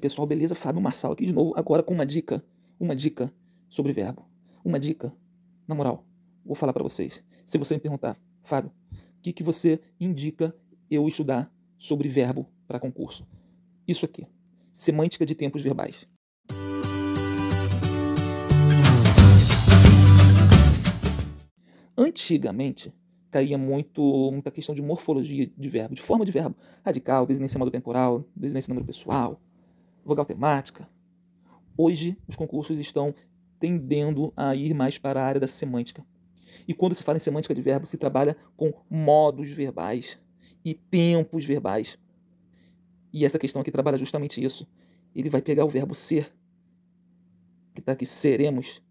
pessoal, beleza? Fábio Marçal aqui de novo, agora com uma dica sobre verbo. Uma dica, na moral, vou falar pra vocês. Se você me perguntar, Fábio, o que você indica eu estudar sobre verbo para concurso? Isso aqui, semântica de tempos verbais. Antigamente, caía muita questão de morfologia de verbo, de forma de verbo. Radical, desinência monotemporal, desinência número pessoal, vogal temática. Hoje, os concursos estão tendendo a ir mais para a área da semântica. E quando se fala em semântica de verbo, se trabalha com modos verbais e tempos verbais. E essa questão aqui trabalha justamente isso. Ele vai pegar o verbo ser, que está aqui, seremos,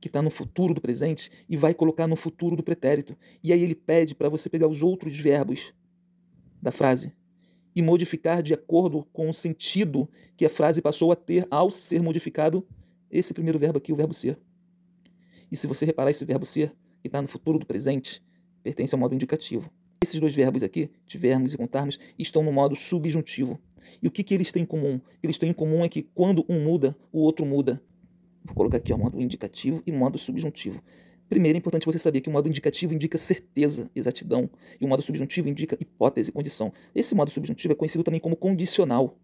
que está no futuro do presente, e vai colocar no futuro do pretérito. E aí ele pede para você pegar os outros verbos da frase e modificar de acordo com o sentido que a frase passou a ter ao ser modificado esse primeiro verbo aqui, o verbo ser. E se você reparar, esse verbo ser, que está no futuro do presente, pertence ao modo indicativo. Esses dois verbos aqui, tivermos e contarmos, estão no modo subjuntivo. E o que eles têm em comum? Eles têm em comum é que quando um muda, o outro muda. Vou colocar aqui o modo indicativo e modo subjuntivo. Primeiro, é importante você saber que o modo indicativo indica certeza, exatidão. E o modo subjuntivo indica hipótese, condição. Esse modo subjuntivo é conhecido também como condicional.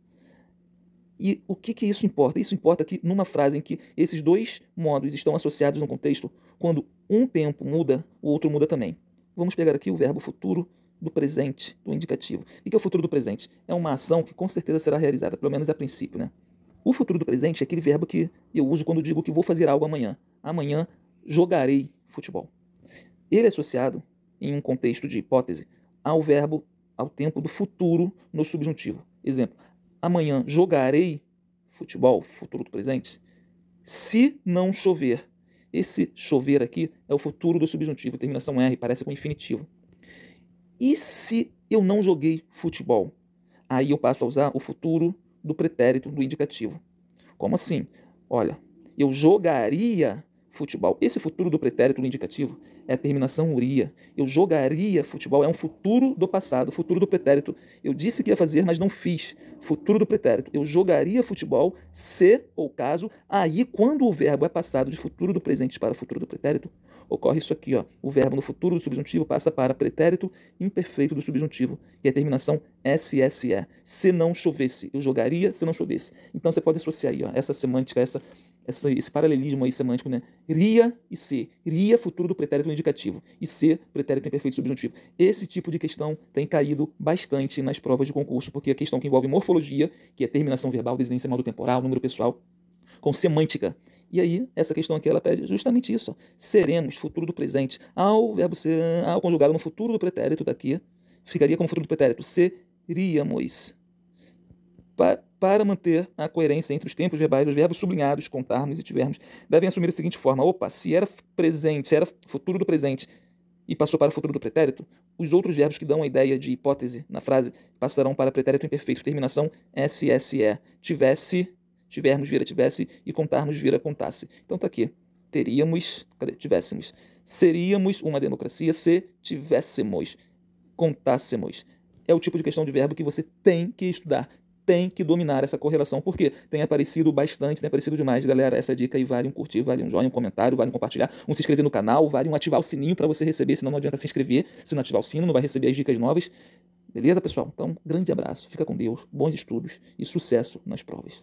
E o que isso importa? Isso importa que numa frase em que esses dois modos estão associados no contexto, quando um tempo muda, o outro muda também. Vamos pegar aqui o verbo futuro do presente, do indicativo. O que é o futuro do presente? É uma ação que com certeza será realizada, pelo menos a princípio, né? O futuro do presente é aquele verbo que eu uso quando digo que vou fazer algo amanhã. Amanhã jogarei futebol. Ele é associado, em um contexto de hipótese, ao verbo, ao tempo do futuro no subjuntivo. Exemplo, amanhã jogarei futebol, futuro do presente, se não chover. Esse chover aqui é o futuro do subjuntivo, terminação R, parece com infinitivo. E se eu não joguei futebol? Aí eu passo a usar o futuro do pretérito, do indicativo. Como assim? Olha, eu jogaria futebol. Esse futuro do pretérito, do indicativo, é a terminação uria. Eu jogaria futebol é um futuro do passado, futuro do pretérito. Eu disse que ia fazer, mas não fiz. Futuro do pretérito. Eu jogaria futebol se ou caso. Aí, quando o verbo é passado de futuro do presente para futuro do pretérito, ocorre isso aqui, ó. O verbo no futuro do subjuntivo passa para pretérito imperfeito do subjuntivo, e a terminação SSE. Se não chovesse, eu jogaria se não chovesse. Então você pode associar aí, ó, essa semântica, esse paralelismo aí semântico, né? Ria e se. Ria, futuro do pretérito indicativo. E se, pretérito imperfeito subjuntivo. Esse tipo de questão tem caído bastante nas provas de concurso, porque a questão que envolve morfologia, que é terminação verbal, desinência monotemporal, número pessoal, com semântica. E aí, essa questão aqui, ela pede justamente isso. Ó. Seremos, futuro do presente. Ao verbo ser, ao conjugado no futuro do pretérito daqui, ficaria como futuro do pretérito. Seríamos. Para manter a coerência entre os tempos verbais, os verbos sublinhados, contarmos e tivermos, devem assumir a seguinte forma. Opa, se era presente, se era futuro do presente e passou para o futuro do pretérito, os outros verbos que dão a ideia de hipótese na frase passarão para pretérito imperfeito, terminação SSE. Tivesse, tivermos vira tivesse e contarmos vira contasse. Então tá aqui. Teríamos, cadê? Tivéssemos. Seríamos uma democracia se tivéssemos, contássemos. É o tipo de questão de verbo que você tem que estudar, tem que dominar essa correlação, porque tem aparecido bastante, tem aparecido demais. Galera, essa dica aí vale um curtir, vale um joinha, um comentário, vale um compartilhar, um se inscrever no canal, vale um ativar o sininho para você receber, senão não adianta se inscrever, se não ativar o sino, não vai receber as dicas novas. Beleza, pessoal? Então, grande abraço, fica com Deus, bons estudos e sucesso nas provas.